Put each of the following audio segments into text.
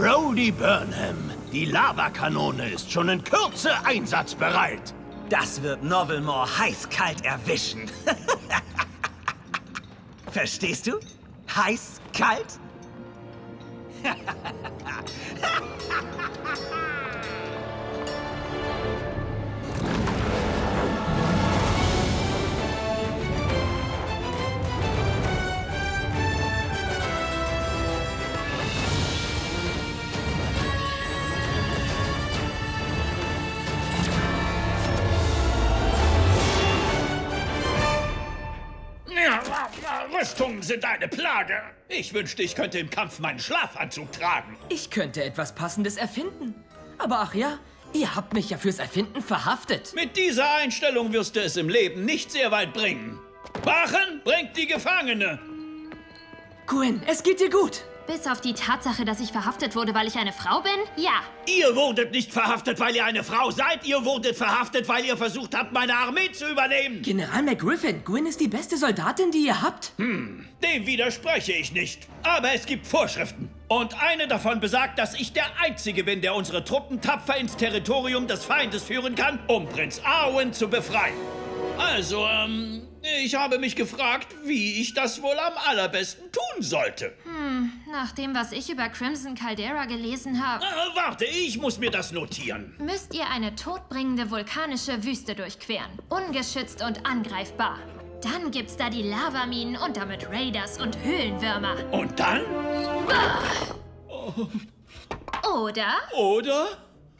Brody Burnham, die Lavakanone ist schon in Kürze einsatzbereit. Das wird Novelmore heiß-kalt erwischen. Verstehst du? Heiß-kalt? Rüstungen sind eine Plage. Ich wünschte, ich könnte im Kampf meinen Schlafanzug tragen. Ich könnte etwas Passendes erfinden. Aber ach ja, ihr habt mich ja fürs Erfinden verhaftet. Mit dieser Einstellung wirst du es im Leben nicht sehr weit bringen. Wachen, bringt die Gefangene. Gwynn, es geht dir gut. Bis auf die Tatsache, dass ich verhaftet wurde, weil ich eine Frau bin? Ja. Ihr wurdet nicht verhaftet, weil ihr eine Frau seid. Ihr wurdet verhaftet, weil ihr versucht habt, meine Armee zu übernehmen. General McGriffin, Gwynn ist die beste Soldatin, die ihr habt. Dem widerspreche ich nicht. Aber es gibt Vorschriften. Und eine davon besagt, dass ich der Einzige bin, der unsere Truppen tapfer ins Territorium des Feindes führen kann, um Prinz Arwynn zu befreien. Also, ich habe mich gefragt, wie ich das wohl am allerbesten tun sollte. Nach dem, was ich über Crimson Caldera gelesen habe... Warte, ich muss mir das notieren. Müsst ihr eine todbringende vulkanische Wüste durchqueren. Ungeschützt und angreifbar. Dann gibt's da die Lavaminen und damit Raiders und Höhlenwürmer. Und dann? Oh. Oder?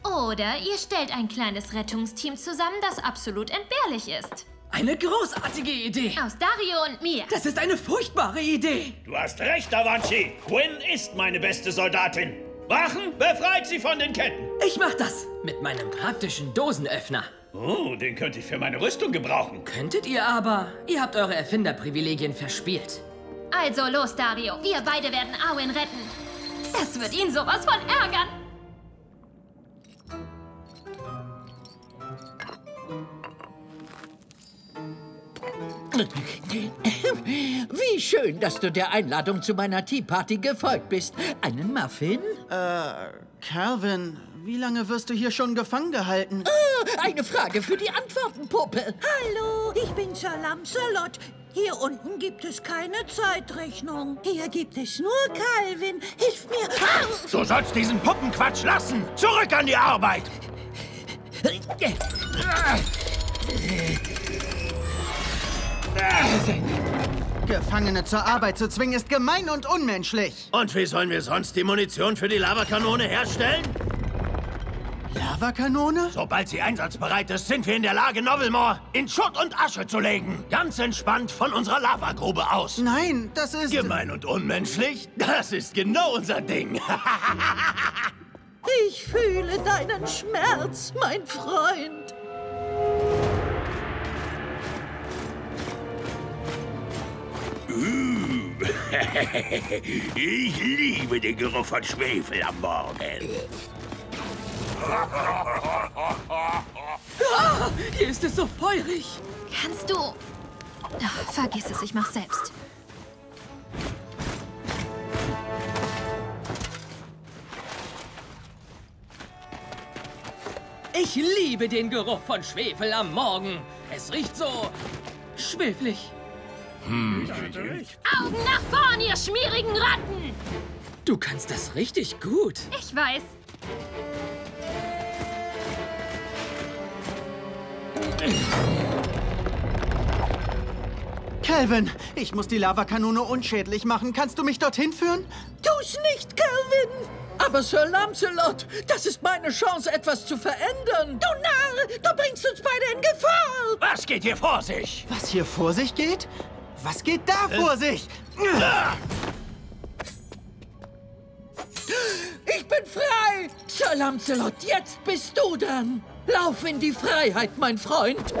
Oder ihr stellt ein kleines Rettungsteam zusammen, das absolut entbehrlich ist. Eine großartige Idee. Aus Dario und mir. Das ist eine furchtbare Idee. Du hast recht, Da Vanci. Gwynn ist meine beste Soldatin. Wachen, befreit sie von den Ketten. Ich mach das. Mit meinem praktischen Dosenöffner. Oh, den könnte ich für meine Rüstung gebrauchen. Könntet ihr aber. Ihr habt eure Erfinderprivilegien verspielt. Also los, Dario. Wir beide werden Arwynn retten. Das wird ihn sowas von ärgern. Wie schön, dass du der Einladung zu meiner Tea-Party gefolgt bist. Einen Muffin? Calvin, wie lange wirst du hier schon gefangen gehalten? Oh, eine Frage für die Antwortenpuppe. Hallo, ich bin Sir Lancelot. Hier unten gibt es keine Zeitrechnung. Hier gibt es nur Calvin. Hilf mir. Du sollst diesen Puppenquatsch lassen. Zurück an die Arbeit. Gefangene zur Arbeit zu zwingen, ist gemein und unmenschlich. Und wie sollen wir sonst die Munition für die Lavakanone herstellen? Lavakanone? Sobald sie einsatzbereit ist, sind wir in der Lage, Novelmore in Schutt und Asche zu legen. Ganz entspannt von unserer Lavagrube aus. Nein, das ist... Gemein und unmenschlich? Das ist genau unser Ding. Ich fühle deinen Schmerz, mein Freund. Ich liebe den Geruch von Schwefel am Morgen. Ah, hier ist es so feurig. Kannst du... Ach, vergiss es, ich mach's selbst. Ich liebe den Geruch von Schwefel am Morgen. Es riecht so... schwefelig. Augen nach vorn, ihr schmierigen Ratten! Du kannst das richtig gut. Ich weiß. Calvin, ich muss die Lavakanone unschädlich machen. Kannst du mich dorthin führen? Tu's nicht, Calvin! Aber Sir Lancelot, das ist meine Chance, etwas zu verändern. Du Narr, du bringst uns beide in Gefahr! Was geht hier vor sich? Was hier vor sich geht? Was geht da vor sich? Ich bin frei! Sir Lancelot, jetzt bist du dran! Lauf in die Freiheit, mein Freund!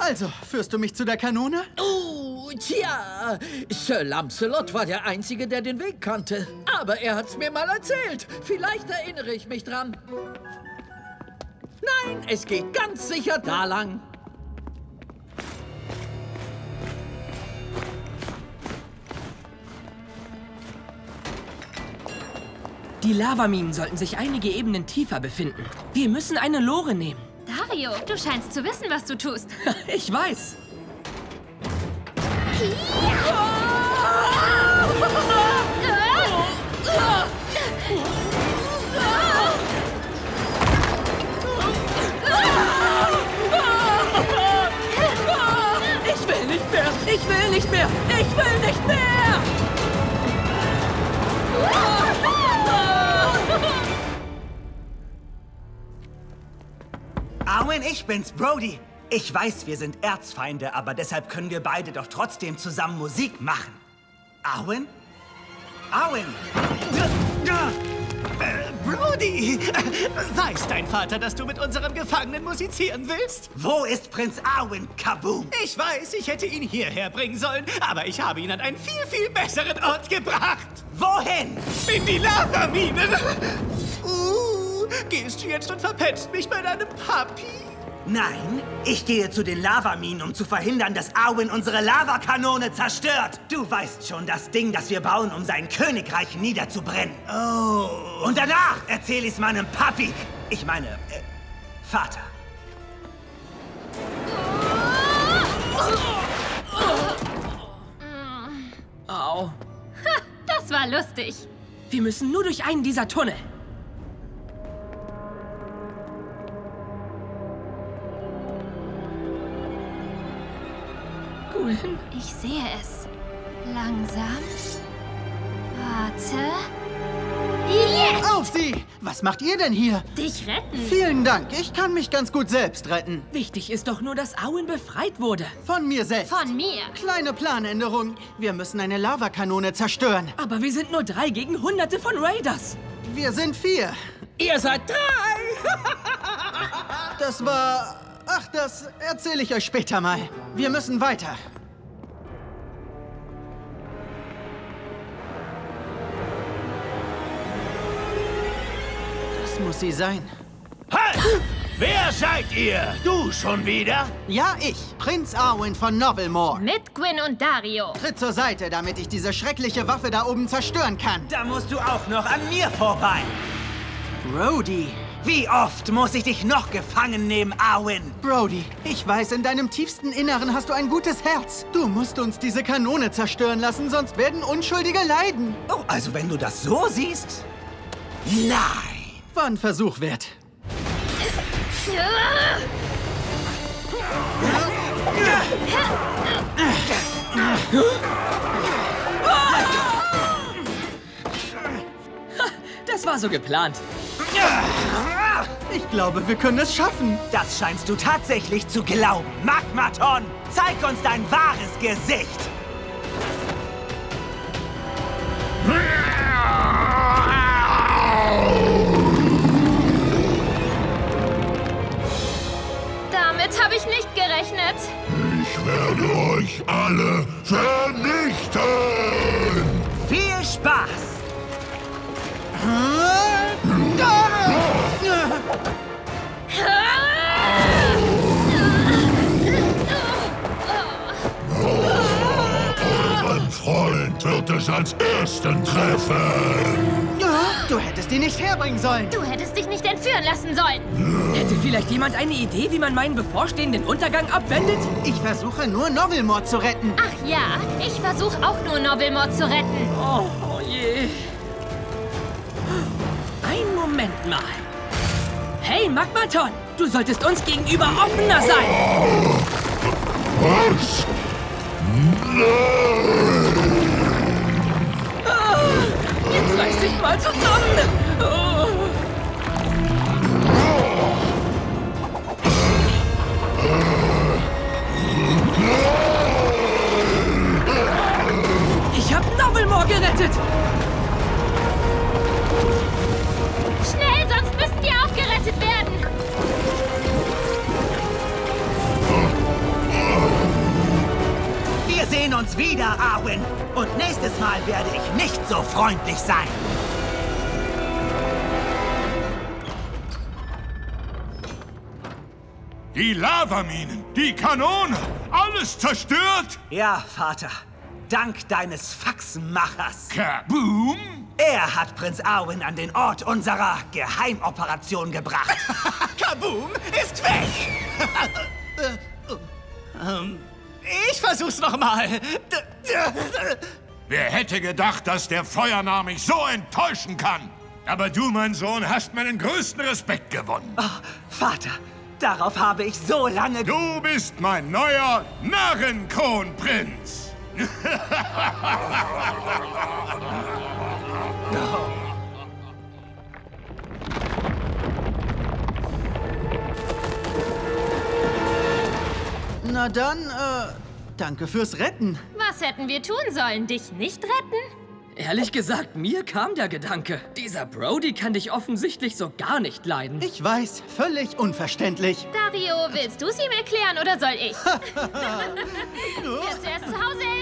Also, führst du mich zu der Kanone? Oh, tja! Sir Lancelot war der Einzige, der den Weg kannte. Aber er hat's mir mal erzählt. Vielleicht erinnere ich mich dran. Nein, es geht ganz sicher da lang. Die Lavaminen sollten sich einige Ebenen tiefer befinden. Wir müssen eine Lore nehmen. Dario, du scheinst zu wissen, was du tust. Ich weiß. Ich will nicht mehr! Ich will nicht mehr! Ich will nicht mehr! Arwynn, ich bin's, Brody. Ich weiß, wir sind Erzfeinde, aber deshalb können wir beide doch trotzdem zusammen Musik machen. Arwynn? Arwynn! Brody! Weiß dein Vater, dass du mit unserem Gefangenen musizieren willst? Wo ist Prinz Arwynn, Kaboom? Ich weiß, ich hätte ihn hierher bringen sollen, aber ich habe ihn an einen viel, viel besseren Ort gebracht. Wohin? In die Lavaminen! Gehst du jetzt und verpetzt mich bei deinem Papi? Nein, ich gehe zu den Lavaminen, um zu verhindern, dass Arwynn unsere Lavakanone zerstört. Du weißt schon, das Ding, das wir bauen, um sein Königreich niederzubrennen. Oh. Und danach erzähle ich's meinem Papi. Ich meine, Vater. Au. Ha, das war lustig. Wir müssen nur durch einen dieser Tunnel. Ich sehe es. Langsam. Warte. Jetzt! Auf Sie! Was macht ihr denn hier? Dich retten. Vielen Dank. Ich kann mich ganz gut selbst retten. Wichtig ist doch nur, dass Arwynn befreit wurde. Von mir selbst. Von mir. Kleine Planänderung. Wir müssen eine Lavakanone zerstören. Aber wir sind nur 3 gegen Hunderte von Raiders. Wir sind 4. Ihr seid 3! Das war... Ach, das erzähle ich euch später mal. Wir müssen weiter. Das muss sie sein. Halt! Wer seid ihr? Du schon wieder? Ja, ich. Prinz Arwynn von Novelmore. Mit Gwynn und Dario. Tritt zur Seite, damit ich diese schreckliche Waffe da oben zerstören kann. Da musst du auch noch an mir vorbei. Brody. Wie oft muss ich dich noch gefangen nehmen, Arwynn? Brody, ich weiß, in deinem tiefsten Inneren hast du ein gutes Herz. Du musst uns diese Kanone zerstören lassen, sonst werden Unschuldige leiden. Oh, also wenn du das so siehst? Nein! War ein Versuch wert. Das war so geplant. Ich glaube, wir können es schaffen. Das scheinst du tatsächlich zu glauben. Magmaton, zeig uns dein wahres Gesicht. Damit habe ich nicht gerechnet. Ich werde euch alle vernichten. Viel Spaß. Mein Freund wird es als ersten treffen. Du hättest ihn nicht herbringen sollen. Du hättest dich nicht entführen lassen sollen. Hätte vielleicht jemand eine Idee, wie man meinen bevorstehenden Untergang abwendet? Ich versuche nur, Novelmore zu retten. Ach ja, ich versuche auch nur, Novelmore zu retten. Oh je. Einen Moment mal. Hey, Magmaton, du solltest uns gegenüber offener sein. Was? Nein! Ah, jetzt reiß dich mal zusammen. Oh. Ich hab Novelmore gerettet. Schnell, sonst müsst ihr auch gerettet werden! Wir sehen uns wieder, Arwynn! Und nächstes Mal werde ich nicht so freundlich sein! Die Lavaminen, die Kanone, alles zerstört! Ja, Vater. dank deines Faxmachers. Kaboom! Er hat Prinz Arwynn an den Ort unserer Geheimoperation gebracht. Kaboom ist weg! Ich versuch's nochmal. Wer hätte gedacht, dass der Feuernah mich so enttäuschen kann? Aber du, mein Sohn, hast meinen größten Respekt gewonnen. Oh, Vater, darauf habe ich so lange... Du bist mein neuer Narrenkronprinz. Oh. Na dann, danke fürs Retten. Was hätten wir tun sollen? Dich nicht retten? Ehrlich gesagt, mir kam der Gedanke, dieser Brody kann dich offensichtlich so gar nicht leiden. Ich weiß, völlig unverständlich. Dario, willst du es ihm erklären oder soll ich? Wer zuerst zu Hause ist?